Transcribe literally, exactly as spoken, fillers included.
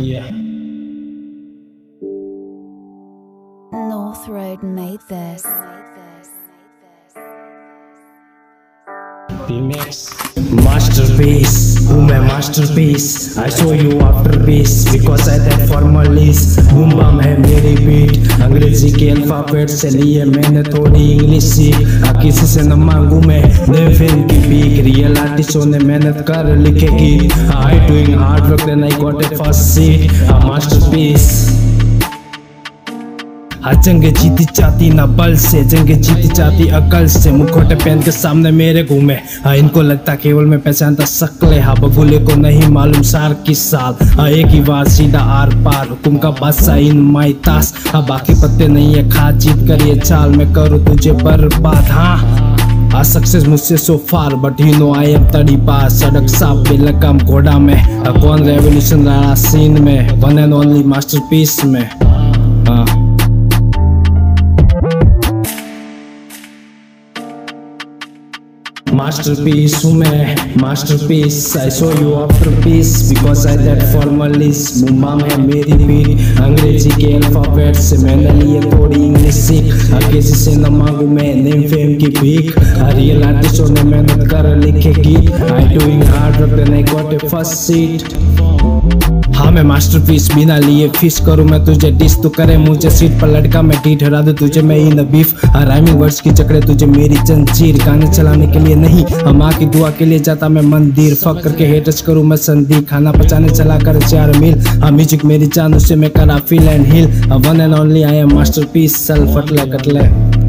किया। North Road made this. Masterpiece, boom a masterpiece. I show you after piece because I that formal list. Boom bam है मेरी beat. अंग्रेजी के alphabet से लिए मैंने थोड़ी इंग्लिश सीख। आ किसी से न मांगू मैं देविन की पीक। रियल आर्टिस्टों ने मेहनत कर लिखेगी। I doing hard work then I got a first seat. A masterpiece. आज जंग जीती चाहती ना बल से, जंग जीती चाहती अकल से। मुखौटे पहन के सामने मेरे घूमे, हाँ इनको लगता केवल मैं पहचानता शक्ले। हाँ बगुले को नहीं मालूम सार किस साल। हाँ एक ही बार सीधा आर पार, हुकुम का बादशाह इन माई ताश। हाँ बाकी पत्ते नहीं है खा, जीत कर ये चाल। मैं करूँ तुझे बर्बाद, हाँ आ सक्सेस मुझसे so far. But you know I am तड़ी पार, सड़क साफ पे लगाम घोड़ा में। आ कौन रेवोल्यूशन रहा सीन में, वन एंड ओनली मास्टरपीस में। हाँ masterpiece हूँ मैं, masterpiece. I show you after piece because I that formalist. मुम्बाम है मेरी बीट, अंग्रेजी के अल्फाबेट से मैंने लिए थोड़ी इंग्लिश सीख। आ किसी से न मांगू मैं नेम फेम की भीख। रियल आर्टिस्टों ने मेहनत कर लिखेगी। I doing hard work then I got a first seat. हाँ मैं मास्टरपीस बिना लिए फिश करूँ मैं तुझे डिस। तू करे मुझे सीट पर लड़का, मैं टी ठहरा दूँ तुझे मैं इन बीफ। राइमिंग वर्ड्स की चक्रे तुझे मेरी जंजीर। गाने चलाने के लिए नहीं, माँ की दुआ के लिए जाता मैं मंदिर। फक करके हेटर्स करूँ मैं संधि, खाना पचाने चला कर चार मील। हाँ म्यूजिक मेरी जान, उससे मैं करा feel and hill. One and only I am masterpiece, सल फटले कटले।